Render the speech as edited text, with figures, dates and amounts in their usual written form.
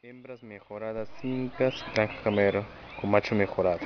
Hembras mejoradas incas, granja camero, com macho mejorado.